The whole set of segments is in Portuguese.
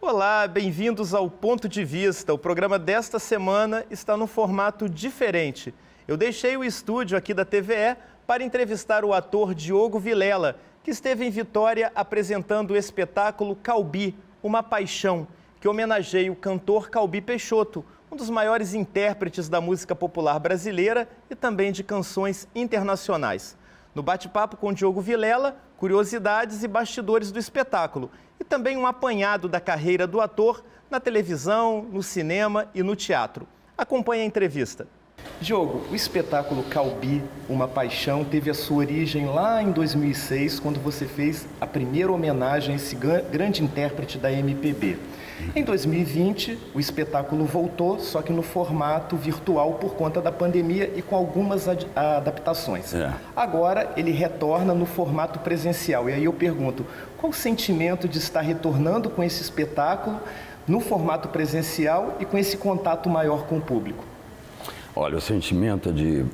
Olá, bem-vindos ao Ponto de Vista. O programa desta semana está num formato diferente. Eu deixei o estúdio aqui da TVE para entrevistar o ator Diogo Vilela, que esteve em Vitória apresentando o espetáculo Cauby, uma paixão, que homenageia o cantor Cauby Peixoto, um dos maiores intérpretes da música popular brasileira e também de canções internacionais. No bate-papo com Diogo Vilela, curiosidades e bastidores do espetáculo e também um apanhado da carreira do ator na televisão, no cinema e no teatro. Acompanhe a entrevista. Diogo, o espetáculo Cauby, uma paixão, teve a sua origem lá em 2006, quando você fez a primeira homenagem a esse grande intérprete da MPB. Em 2020, o espetáculo voltou, só que no formato virtual por conta da pandemia e com algumas adaptações. Agora, ele retorna no formato presencial. E aí eu pergunto, qual o sentimento de estar retornando com esse espetáculo no formato presencial e com esse contato maior com o público? Olha, o sentimento de...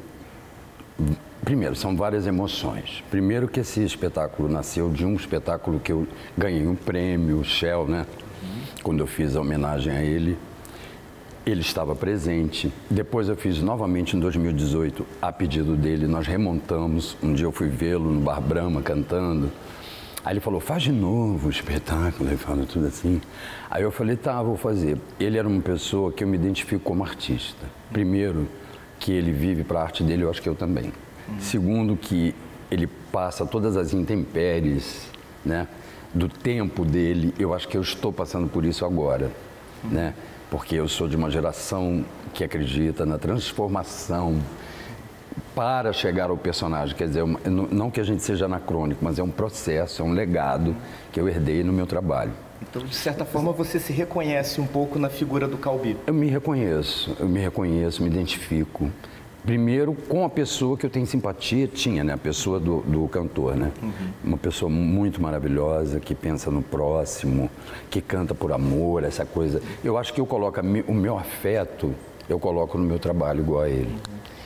Primeiro, são várias emoções. Primeiro que esse espetáculo nasceu de um espetáculo que eu ganhei um prêmio, Shell, né? Quando eu fiz a homenagem a ele, ele estava presente. Depois eu fiz novamente em 2018, a pedido dele, nós remontamos. Um dia eu fui vê-lo no Bar Brahma cantando. Aí ele falou, faz de novo o espetáculo, ele falou tudo assim. Aí eu falei, tá, vou fazer. Ele era uma pessoa que eu me identifico como artista. Primeiro, que ele vive para a arte dele, eu acho que eu também. Segundo, que ele passa todas as intempéries, né? Do tempo dele, eu acho que eu estou passando por isso agora, né? Porque eu sou de uma geração que acredita na transformação para chegar ao personagem. Quer dizer, não que a gente seja anacrônico, mas é um processo, é um legado que eu herdei no meu trabalho. Então, de certa forma, você se reconhece um pouco na figura do Cauby? Eu me reconheço, me identifico. Primeiro, com a pessoa que eu tenho simpatia, tinha, né? A pessoa do cantor, né? Uma pessoa muito maravilhosa, que pensa no próximo, que canta por amor, essa coisa. Eu acho que eu coloco o meu afeto, eu coloco no meu trabalho igual a ele.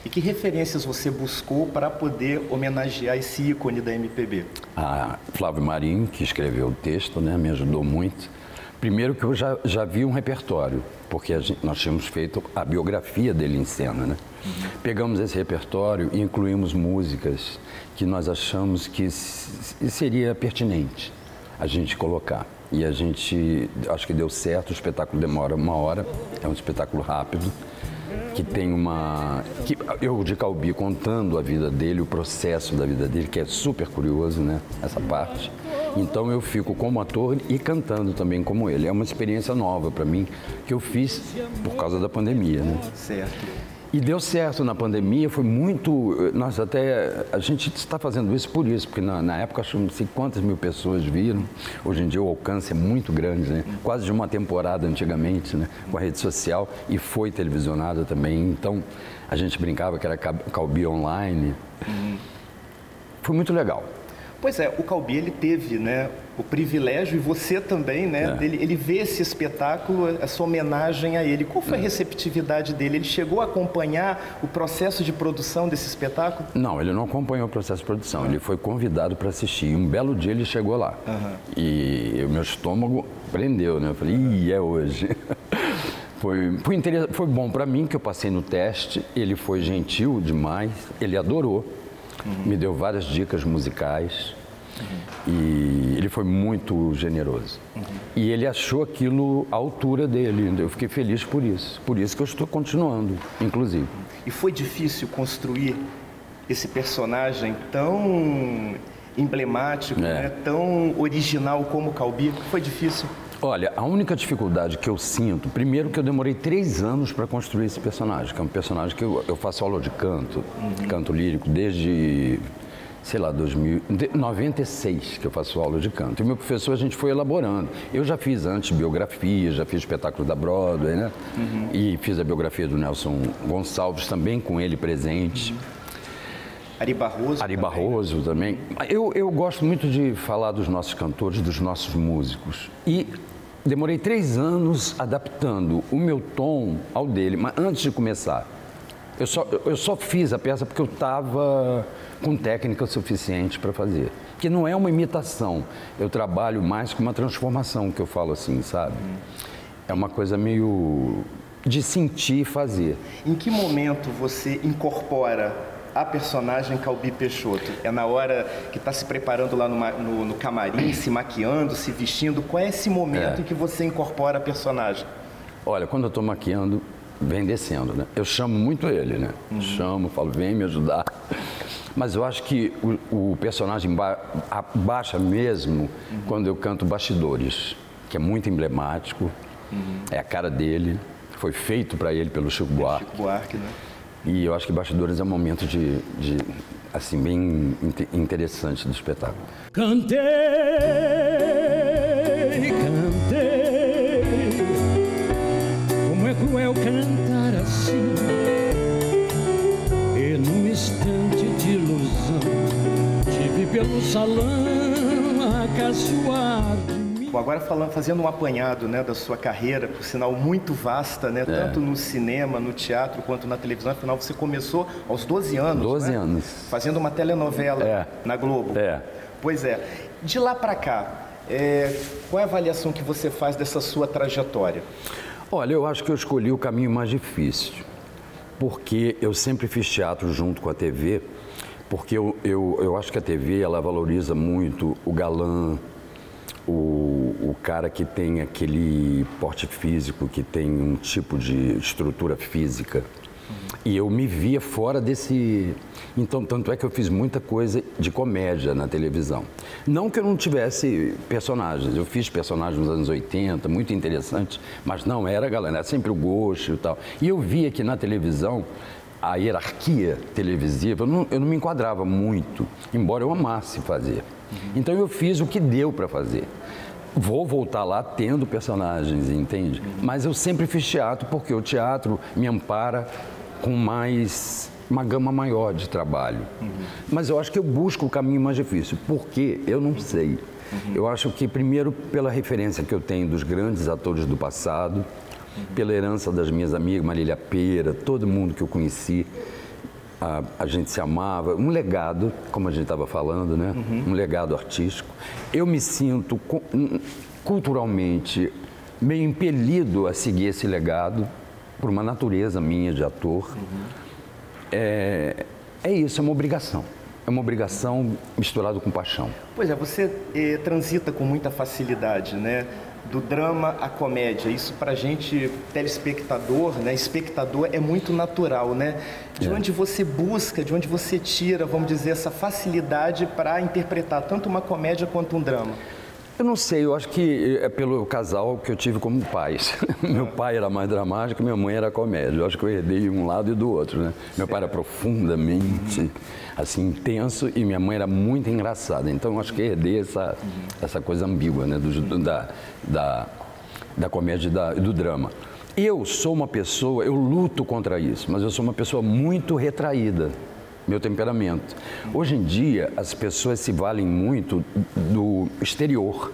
E que referências você buscou para poder homenagear esse ícone da MPB? Ah, Flávio Marinho, que escreveu o texto, né? Me ajudou muito. Primeiro que eu já vi um repertório, porque nós tínhamos feito a biografia dele em cena, né? Pegamos esse repertório e incluímos músicas que nós achamos que seria pertinente a gente colocar. E a gente, acho que deu certo, o espetáculo demora uma hora, é um espetáculo rápido, que tem uma... Eu, de Cauby, contando a vida dele, o processo da vida dele, que é super curioso, né? Essa parte. Então eu fico como ator e cantando também como ele. É uma experiência nova para mim, que eu fiz por causa da pandemia, né? Certo. E deu certo na pandemia, foi muito... Nós até... A gente está fazendo isso por isso, porque na época, acho que não sei quantas mil pessoas viram. Hoje em dia o alcance é muito grande, né? Quase de uma temporada antigamente, né? Com a rede social e foi televisionada também. Então, a gente brincava que era Cauby online. Foi muito legal. Pois é, o Cauby, ele teve, né, o privilégio, e você também, né, ele vê esse espetáculo, essa homenagem a ele. Qual foi a receptividade dele? Ele chegou a acompanhar o processo de produção desse espetáculo? Não, ele não acompanhou o processo de produção, ele foi convidado para assistir. Um belo dia ele chegou lá e o meu estômago prendeu, né? Eu falei, ih, é hoje. Foi bom para mim, que eu passei no teste, ele foi gentil demais, ele adorou. Me deu várias dicas musicais e ele foi muito generoso. E ele achou aquilo à altura dele, eu fiquei feliz por isso. Por isso que eu estou continuando, inclusive. E foi difícil construir esse personagem tão emblemático, né? Tão original como o Cauby? Foi difícil? Olha, a única dificuldade que eu sinto, primeiro que eu demorei 3 anos para construir esse personagem, que é um personagem que eu faço aula de canto, canto lírico, desde, sei lá, 1996 que eu faço aula de canto. E meu professor, a gente foi elaborando. Eu já fiz antes biografia, já fiz espetáculo da Broadway, né? E fiz a biografia do Nelson Gonçalves, também com ele presente. Ari Barroso. Ari Barroso também. Eu gosto muito de falar dos nossos cantores, dos nossos músicos. E demorei 3 anos adaptando o meu tom ao dele, mas antes de começar Eu só fiz a peça porque eu estava com técnica suficiente para fazer. Que não é uma imitação. Eu trabalho mais com uma transformação, que eu falo assim, sabe? É uma coisa meio de sentir e fazer. Em que momento você incorpora a personagem Cauby Peixoto? É na hora que está se preparando lá no camarim, se maquiando, se vestindo? Qual é esse momento em que você incorpora a personagem? Olha, quando eu estou maquiando, vem descendo, né? Eu chamo muito ele, né? Uhum. Chamo, falo, vem me ajudar. Mas eu acho que o personagem baixa mesmo quando eu canto Bastidores, que é muito emblemático, é a cara dele, foi feito para ele pelo Chico Buarque. Chico Buarque, né? E eu acho que Bastidores é um momento de assim, bem interessante do espetáculo. Cantei, como é cruel cantar assim, e num instante de ilusão, tive pelo salão a caçoar. Bom, agora fazendo um apanhado, né, da sua carreira, por sinal muito vasta, né, tanto no cinema, no teatro, quanto na televisão. Afinal, você começou aos 12 anos, 12 né? anos. Fazendo uma telenovela na Globo. Pois é. De lá para cá, qual é a avaliação que você faz dessa sua trajetória? Olha, eu acho que eu escolhi o caminho mais difícil, porque eu sempre fiz teatro junto com a TV, porque eu acho que a TV, ela valoriza muito o galã, o cara que tem aquele porte físico, que tem um tipo de estrutura física. E eu me via fora desse... Então, tanto é que eu fiz muita coisa de comédia na televisão. Não que eu não tivesse personagens. Eu fiz personagens nos anos 80, muito interessantes, mas não era, galera, era sempre o gosto e tal. E eu via que na televisão, a hierarquia televisiva, eu não me enquadrava muito, embora eu amasse fazer. Então eu fiz o que deu para fazer. Vou voltar lá tendo personagens, entende? Mas eu sempre fiz teatro porque o teatro me ampara com mais uma gama maior de trabalho. Mas eu acho que eu busco o caminho mais difícil, porque eu não sei. Eu acho que primeiro pela referência que eu tenho dos grandes atores do passado, pela herança das minhas amigas, Marília Pera, todo mundo que eu conheci, a gente se amava, um legado, como a gente estava falando, né? Um legado artístico. Eu me sinto culturalmente meio impelido a seguir esse legado por uma natureza minha de ator. É isso, é uma obrigação. É uma obrigação misturada com paixão. Pois é, você transita com muita facilidade, né? Do drama à comédia. Isso pra gente, telespectador, né, espectador, é muito natural, né? De onde você busca, de onde você tira, vamos dizer, essa facilidade para interpretar tanto uma comédia quanto um drama? Eu não sei, eu acho que é pelo casal que eu tive como pais. Meu pai era mais dramático, minha mãe era comédia. Eu acho que eu herdei um lado e do outro, né? Meu pai era profundamente, assim, intenso, e minha mãe era muito engraçada. Então, eu acho que eu herdei essa coisa ambígua, né? Da comédia e do drama. Eu sou uma pessoa, eu luto contra isso, mas eu sou uma pessoa muito retraída. Meu temperamento. Hoje em dia, as pessoas se valem muito do exterior,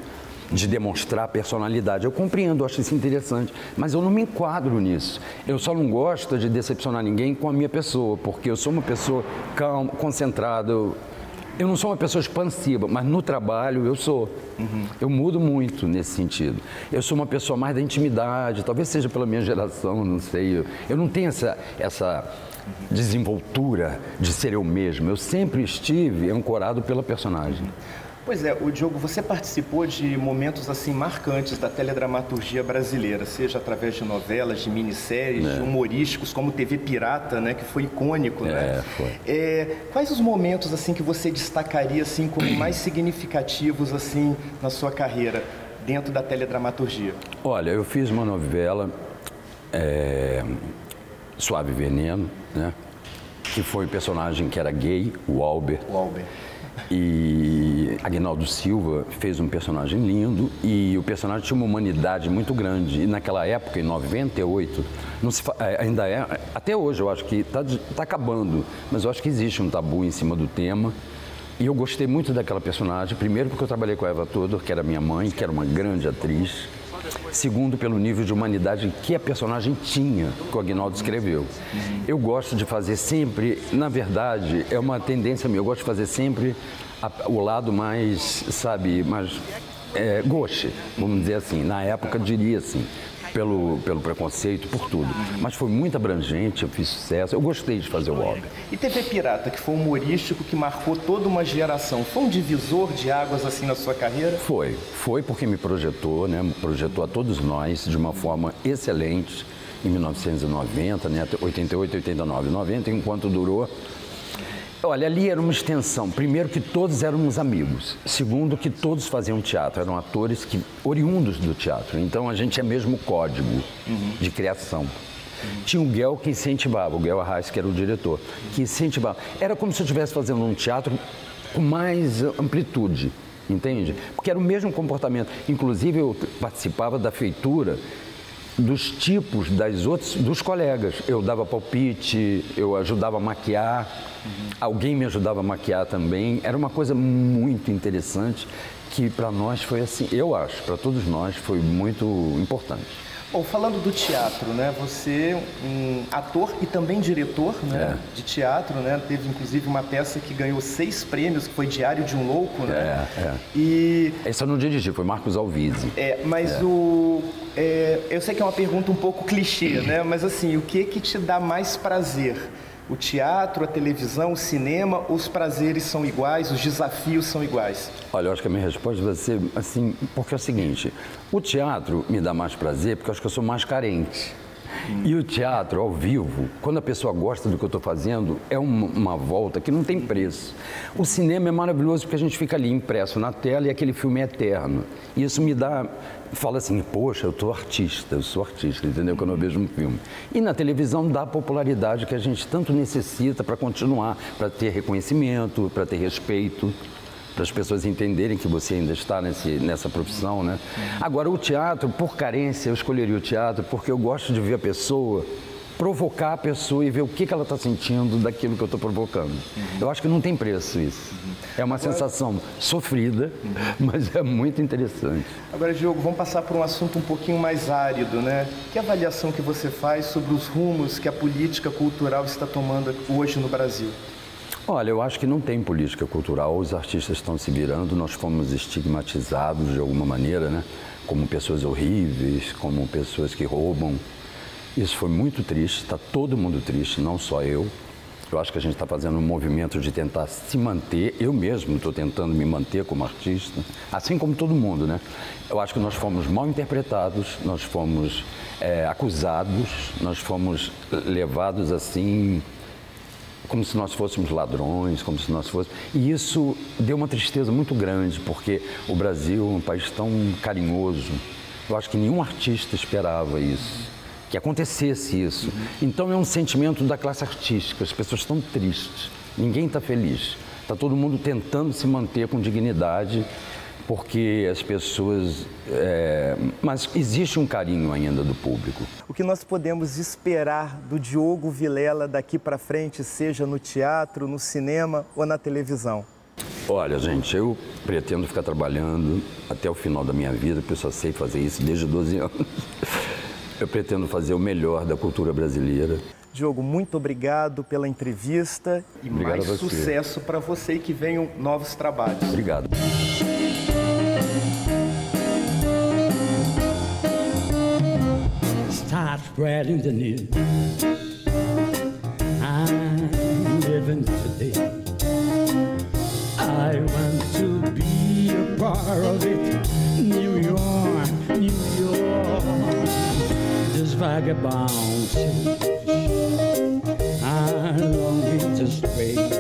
de demonstrar personalidade. Eu compreendo, eu acho isso interessante, mas eu não me enquadro nisso. Eu só não gosto de decepcionar ninguém com a minha pessoa, porque eu sou uma pessoa calma, concentrada. Eu não sou uma pessoa expansiva, mas no trabalho eu sou. Eu mudo muito nesse sentido. Eu sou uma pessoa mais da intimidade, talvez seja pela minha geração, não sei. Eu não tenho essa desenvoltura de ser eu mesmo. Eu sempre estive ancorado pela personagem. Pois é, o Diogo, você participou de momentos assim marcantes da teledramaturgia brasileira, seja através de novelas, de minisséries, de humorísticos, como TV Pirata, né, que foi icônico, né? Foi. Quais os momentos assim que você destacaria assim como mais significativos assim na sua carreira dentro da teledramaturgia? Olha, eu fiz uma novela Suave Veneno, né? Que foi o personagem que era gay, o Albert. O Albert. E Agnaldo Silva fez um personagem lindo, e o personagem tinha uma humanidade muito grande. E naquela época, em 98, não se ainda é, até hoje eu acho que tá acabando, mas eu acho que existe um tabu em cima do tema. E eu gostei muito daquela personagem, primeiro porque eu trabalhei com a Eva Todor, que era minha mãe, que era uma grande atriz. segundo pelo nível de humanidade que a personagem tinha, que o Agnaldo escreveu. Eu gosto de fazer sempre, na verdade, é uma tendência minha, eu gosto de fazer sempre o lado mais, sabe, mais gauche, vamos dizer assim, na época diria assim. Pelo preconceito, por tudo. Mas foi muito abrangente, eu fiz sucesso, eu gostei de fazer o óbvio. E TV Pirata, que foi humorístico, que marcou toda uma geração, foi um divisor de águas assim na sua carreira? Foi porque me projetou, né? Projetou a todos nós de uma forma excelente em 1990, né? 88, 89, 90, enquanto durou. Olha, ali era uma extensão. Primeiro que todos éramos amigos. Segundo que todos faziam teatro. Eram atores que, oriundos do teatro. Então a gente é mesmo código de criação. Tinha o Guel que incentivava, o Guel Arraes, que era o diretor, que incentivava. Era como se eu estivesse fazendo um teatro com mais amplitude, entende? Porque era o mesmo comportamento. Inclusive eu participava da feitura dos tipos das outras, dos colegas. Eu dava palpite, eu ajudava a maquiar, alguém me ajudava a maquiar também. Era uma coisa muito interessante que para nós foi assim, eu acho, para todos nós foi muito importante. Bom, falando do teatro, né? Você, um ator e também diretor, né? De teatro, né? Teve inclusive uma peça que ganhou 6 prêmios, que foi Diário de um Louco, né? E essa eu não dirigi, foi Marcos Alvizzi. Eu sei que é uma pergunta um pouco clichê, né? Mas assim, o que te dá mais prazer? O teatro, a televisão, o cinema, os prazeres são iguais, os desafios são iguais? Olha, eu acho que a minha resposta vai ser assim, porque é o seguinte, o teatro me dá mais prazer porque eu acho que eu sou mais carente. E o teatro, ao vivo, quando a pessoa gosta do que eu estou fazendo, é uma volta que não tem preço. O cinema é maravilhoso porque a gente fica ali impresso na tela e aquele filme é eterno. E isso me dá... Fala assim, poxa, eu sou artista, entendeu? Quando eu vejo um filme. E na televisão dá a popularidade que a gente tanto necessita para continuar, para ter reconhecimento, para ter respeito, para as pessoas entenderem que você ainda está nessa profissão, né? Agora, o teatro, por carência, eu escolheria o teatro porque eu gosto de ver a pessoa, provocar a pessoa e ver o que ela está sentindo daquilo que eu estou provocando. Eu acho que não tem preço isso. É uma sensação sofrida, mas é muito interessante. Agora, Diogo, vamos passar por um assunto um pouquinho mais árido, né? Que avaliação que você faz sobre os rumos que a política cultural está tomando hoje no Brasil? Olha, eu acho que não tem política cultural, os artistas estão se virando, nós fomos estigmatizados de alguma maneira, né? Como pessoas horríveis, como pessoas que roubam. Isso foi muito triste, está todo mundo triste, não só eu. Eu acho que a gente está fazendo um movimento de tentar se manter, eu mesmo estou tentando me manter como artista, assim como todo mundo, né? Eu acho que nós fomos mal interpretados, nós fomos acusados, nós fomos levados assim... como se nós fôssemos ladrões, como se nós fôssemos... E isso deu uma tristeza muito grande, porque o Brasil é um país tão carinhoso. Eu acho que nenhum artista esperava isso, que acontecesse isso. Então é um sentimento da classe artística, as pessoas estão tristes, ninguém está feliz. Está todo mundo tentando se manter com dignidade, porque as pessoas... Mas existe um carinho ainda do público. O que nós podemos esperar do Diogo Vilela daqui para frente, seja no teatro, no cinema ou na televisão? Olha, gente, eu pretendo ficar trabalhando até o final da minha vida, porque eu só sei fazer isso desde 12 anos. Eu pretendo fazer o melhor da cultura brasileira. Diogo, muito obrigado pela entrevista. E mais sucesso para você e que venham novos trabalhos. Obrigado. Spreading the news. I'm living today. I want to be a part of it. New York, New York. This vagabond, I'm longing to stray.